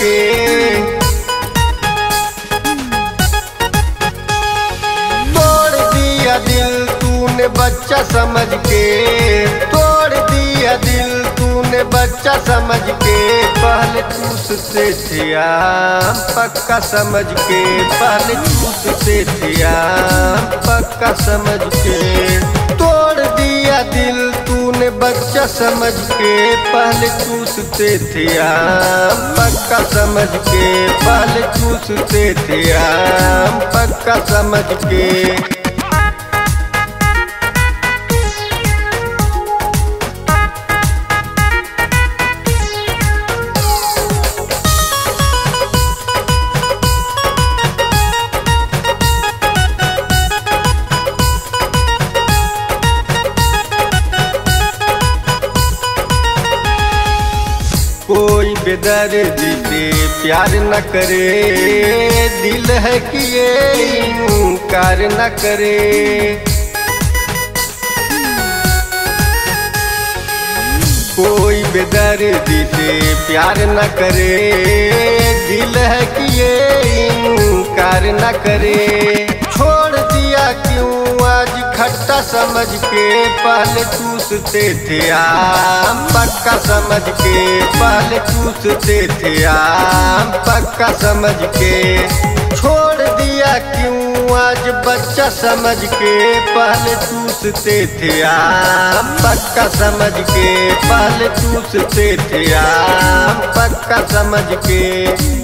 के तोड़ दिया दिल तूने बच्चा समझ के, तोड़ दिया दिल तूने बच्चा समझ के। पहले तुझसे थे हम पक्का समझ के, पहले तुझसे थे हम पक्का समझ के। दिल तूने बच्चा समझ के, पहले चूसते थे हम पक्का समझ के, पहले चूसते थे हम पक्का समझ के। कोई बेदर्दी से प्यार न करे, दिल है कि ये इनकार न करे। कोई बेदर्दी से प्यार न करे, दिल है कि ये इनकार न करे। छोड़ दिया क्यों आज खट्टा समझ के, पहले चूसते थे हम पक्का समझ के, पहले चूसते थे हम पक्का समझ के। छोड़ दिया क्यों आज बच्चा समझ के, पहले चूसते थे हम पक्का समझ के, पहले चूसते थे हम पक्का समझ के।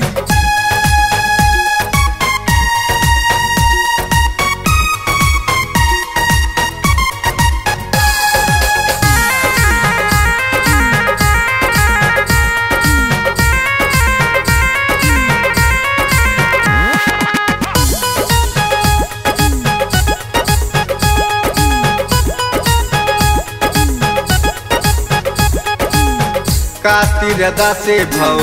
कातिर अदा से भव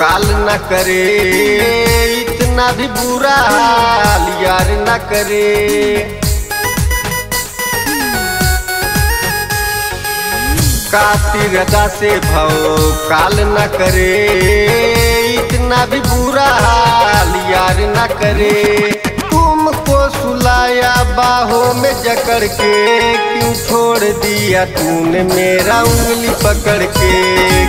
काल न करे, इतना भी बुरा हाल यार न करे। कातिर अदा से भव काल न करे, इतना भी बुरा हाल यार न करे। तुमको सुलाया बाहों में जकड़ के, क्यों छोड़ दिया तूने मेरा उंगली पकड़ के,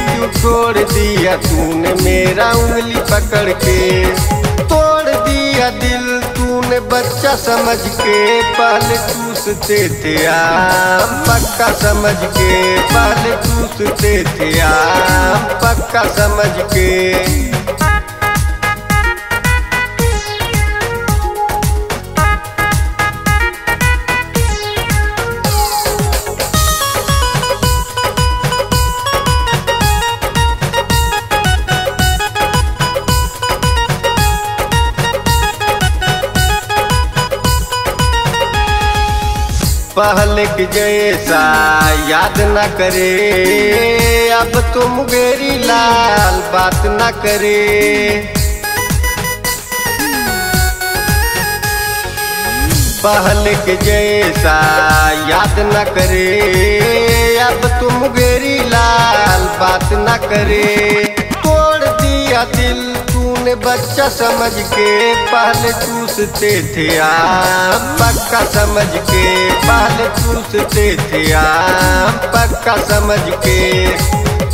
क्यों छोड़ दिया तूने मेरा उंगली पकड़ के। तोड़ दिया दिल तूने बच्चा समझ के, पहले चूसते थे हम पक्का समझ के, पहले चूसते थे हम पक्का समझ के। पहले के जैसा याद न करे, अब तो मुंगेरी लाल बात न करे। पहले के जैसा याद न करे, अब तो मुंगेरी लाल बात न करे। तोड़ दिया दिल तूने बच्चा समझ के, पहले चूसते थे हम पक्का समझ के, पहले चूसते थे हम पक्का समझ के।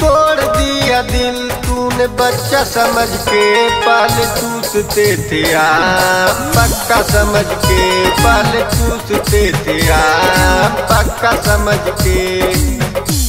तोड़ दिया दिल तूने बच्चा समझ के, पहले चूसते थे हम पक्का समझ के, पहले चूसते थे हम पक्का समझ के।